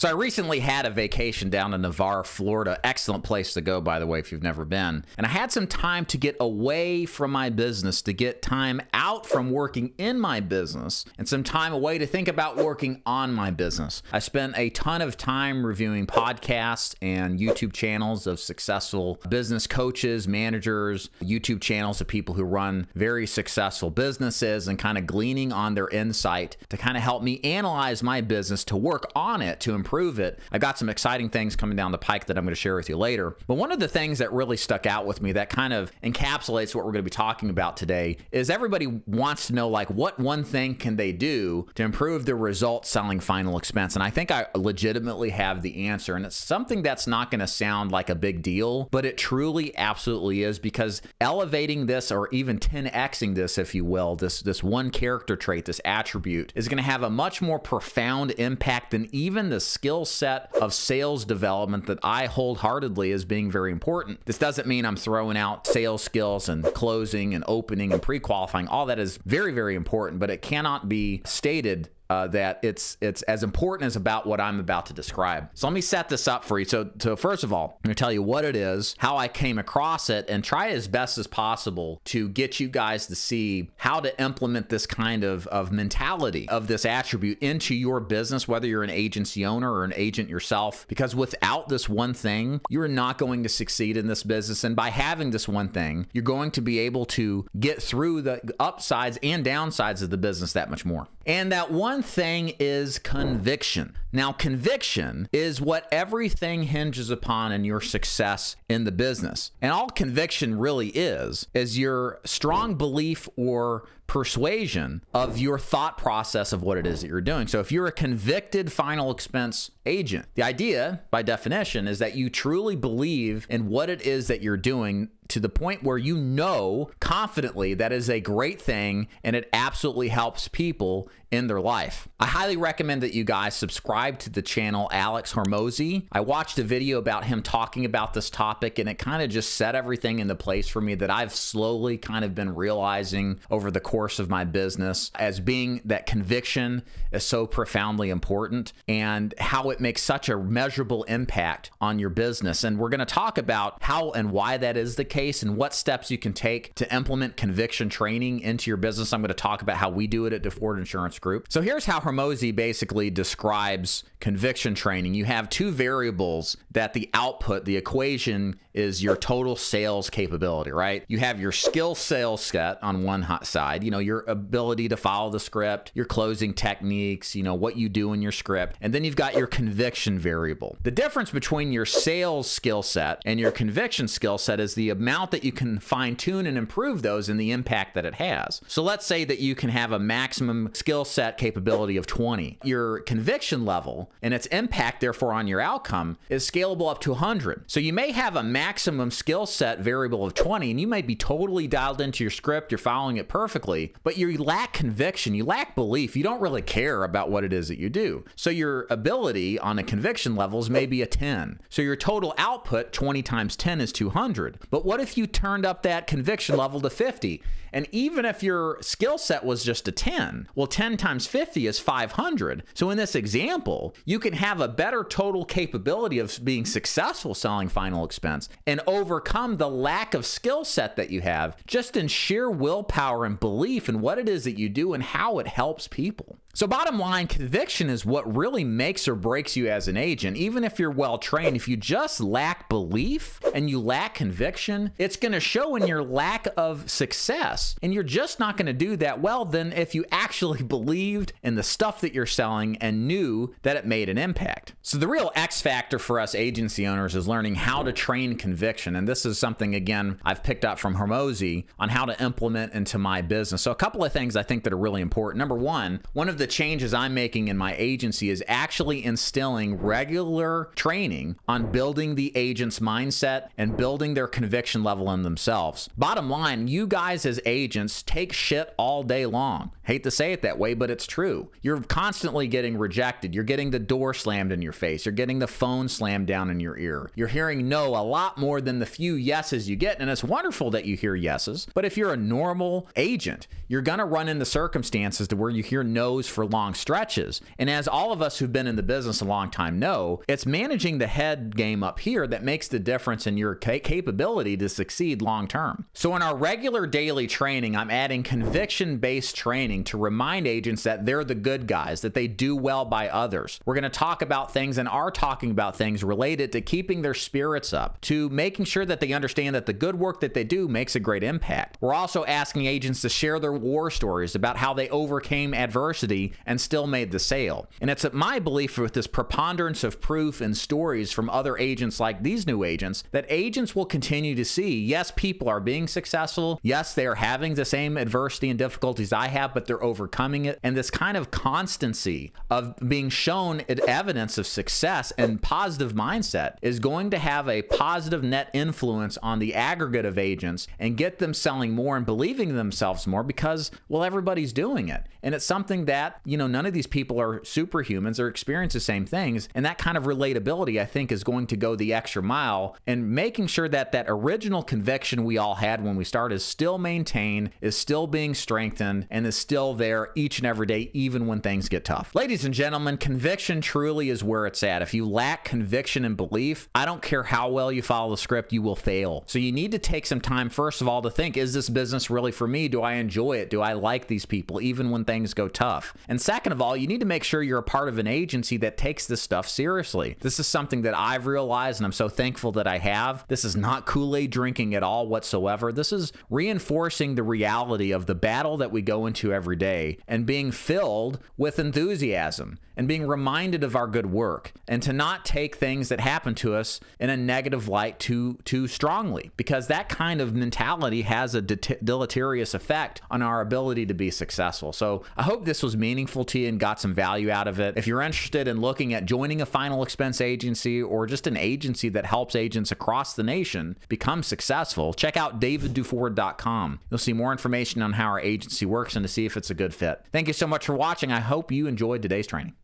So I recently had a vacation down in Navarre, Florida. Excellent place to go, by the way, if you've never been. And I had some time to get away from my business, to get time out from working in my business, and some time away to think about working on my business. I spent a ton of time reviewing podcasts and YouTube channels of successful business coaches, managers, YouTube channels of people who run very successful businesses, and kind of gleaning on their insight to kind of help me analyze my business, to work on it, to improve it. I've got some exciting things coming down the pike that I'm going to share with you later. But one of the things that really stuck out with me that kind of encapsulates what we're going to be talking about today is everybody wants to know, like, what one thing can they do to improve their results selling final expense? And I think I legitimately have the answer. And it's something that's not going to sound like a big deal, but it truly absolutely is, because elevating this, or even 10xing this, if you will, this one character trait, this attribute, is going to have a much more profound impact than even the skill set of sales development that I wholeheartedly is being very important. This doesn't mean I'm throwing out sales skills and closing and opening and pre-qualifying. All that is very, very important, but it cannot be stated that it's as important as about what I'm about to describe. So let me set this up for you. So first of all, I'm gonna tell you what it is, how I came across it, and try as best as possible to get you guys to see how to implement this kind of mentality of this attribute into your business, whether you're an agency owner or an agent yourself, because without this one thing, you're not going to succeed in this business. And by having this one thing, you're going to be able to get through the upsides and downsides of the business that much more. And that one thing is conviction. Now, conviction is what everything hinges upon in your success in the business. And all conviction really is your strong belief or persuasion of your thought process of what it is that you're doing. So if you're a convicted final expense agent, the idea, by definition, is that you truly believe in what it is that you're doing, to the point where you know confidently that is a great thing and it absolutely helps people in their life. I highly recommend that you guys subscribe to the channel Alex Hormozi. I watched a video about him talking about this topic, and it kind of just set everything into place for me that I've slowly kind of been realizing over the course of my business, as being that conviction is so profoundly important and how it makes such a measurable impact on your business. And we're going to talk about how and why that is the case and what steps you can take to implement conviction training into your business. I'm going to talk about how we do it at DeFord Insurance Group. So here's how Hormozi basically describes conviction training. You have two variables that the output, the equation, is your total sales capability, right? You have your skill sales set on one side, you know, your ability to follow the script, your closing techniques, you know, what you do in your script. And then you've got your conviction variable. The difference between your sales skill set and your conviction skill set is the amount that you can fine tune and improve those and the impact that it has. So let's say that you can have a maximum skill set capability of 20. Your conviction level and its impact, therefore, on your outcome is scalable up to 100. So you may have a maximum skill set variable of 20, and you may be totally dialed into your script, you're following it perfectly, but you lack conviction, you lack belief, you don't really care about what it is that you do. So your ability on a conviction level is maybe a 10. So your total output, 20 times 10 is 200. But what if you turned up that conviction level to 50? And even if your skill set was just a 10, well, 10 times 50 is 500. So in this example, you can have a better total capability of being successful selling final expense and overcome the lack of skill set that you have just in sheer willpower and belief and what it is that you do and how it helps people. So bottom line, conviction is what really makes or breaks you as an agent. Even if you're well-trained, if you just lack belief and you lack conviction, it's going to show in your lack of success. And you're just not going to do that well than if you actually believed in the stuff that you're selling and knew that it made an impact. So the real X factor for us agency owners is learning how to train conviction. And this is something, again, I've picked up from Hormozi on how to implement into my business. So a couple of things I think that are really important. Number one of the changes I'm making in my agency is actually instilling regular training on building the agent's mindset and building their conviction level in themselves. Bottom line, you guys as agents take shit all day long. Hate to say it that way, but it's true. You're constantly getting rejected. You're getting the door slammed in your face. You're getting the phone slammed down in your ear. You're hearing no a lot more than the few yeses you get, and it's wonderful that you hear yeses, but if you're a normal agent, you're gonna run into circumstances to where you hear no's for long stretches. And as all of us who've been in the business a long time know, it's managing the head game up here that makes the difference in your capability to succeed long term. So in our regular daily training, I'm adding conviction-based training to remind agents that they're the good guys, that they do well by others. We're going to talk about things and are talking about things related to keeping their spirits up, to making sure that they understand that the good work that they do makes a great impact. We're also asking agents to share their war stories about how they overcame adversity and still made the sale. And it's my belief, with this preponderance of proof and stories from other agents like these new agents, that agents will continue to see, yes, people are being successful. Yes, they are having the same adversity and difficulties I have, but they're overcoming it. And this kind of constancy of being shown evidence of success and positive mindset is going to have a positive net influence on the aggregate of agents and get them selling more and believing themselves more because, well, everybody's doing it. And it's something that, you know, none of these people are superhumans or experience the same things. And that kind of relatability, I think, is going to go the extra mile and making sure that that original conviction we all had when we started is still maintained, is still being strengthened, and is still there each and every day, even when things get tough. Ladies and gentlemen, conviction truly is where it's at. If you lack conviction and belief, I don't care how well you follow the script, you will fail. So you need to take some time, first of all, to think, is this business really for me? Do I enjoy it? Do I like these people, even when things go tough? And second of all, you need to make sure you're a part of an agency that takes this stuff seriously. This is something that I've realized, and I'm so thankful that I have. This is not Kool-Aid drinking at all whatsoever. This is reinforcing the reality of the battle that we go into every day and being filled with enthusiasm and being reminded of our good work, and to not take things that happen to us in a negative light too strongly, because that kind of mentality has a deleterious effect on our ability to be successful. So I hope this was meaningful to you and got some value out of it. If you're interested in looking at joining a final expense agency or just an agency that helps agents across the nation become successful, check out davidduford.com. You'll see more information on how our agency works and to see if it's a good fit. Thank you so much for watching. I hope you enjoyed today's training.